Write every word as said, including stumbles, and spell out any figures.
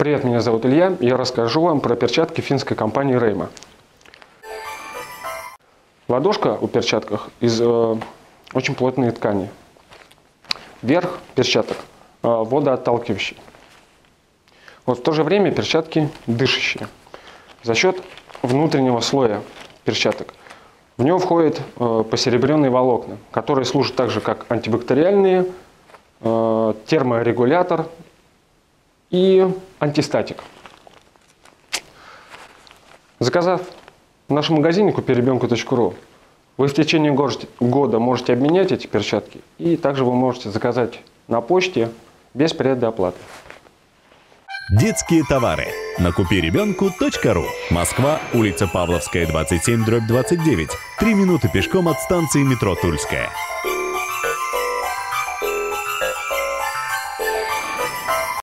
Привет, меня зовут Илья, я расскажу вам про перчатки финской компании Рейма. Ладошка у перчатках из э, очень плотной ткани. Верх перчаток э, водоотталкивающий. Вот в то же время перчатки дышащие. За счет внутреннего слоя перчаток в него входят э, посеребренные волокна, которые служат также как антибактериальные, э, терморегулятор и антистатик. Заказав в нашем магазине купи ребенку точка ру, вы в течение года можете обменять эти перчатки, и также вы можете заказать на почте без предоплаты. Детские товары на купи ребенку точка ру. Москва, улица Павловская, двадцать семь, дробь двадцать девять. три минуты пешком от станции метро Тульская.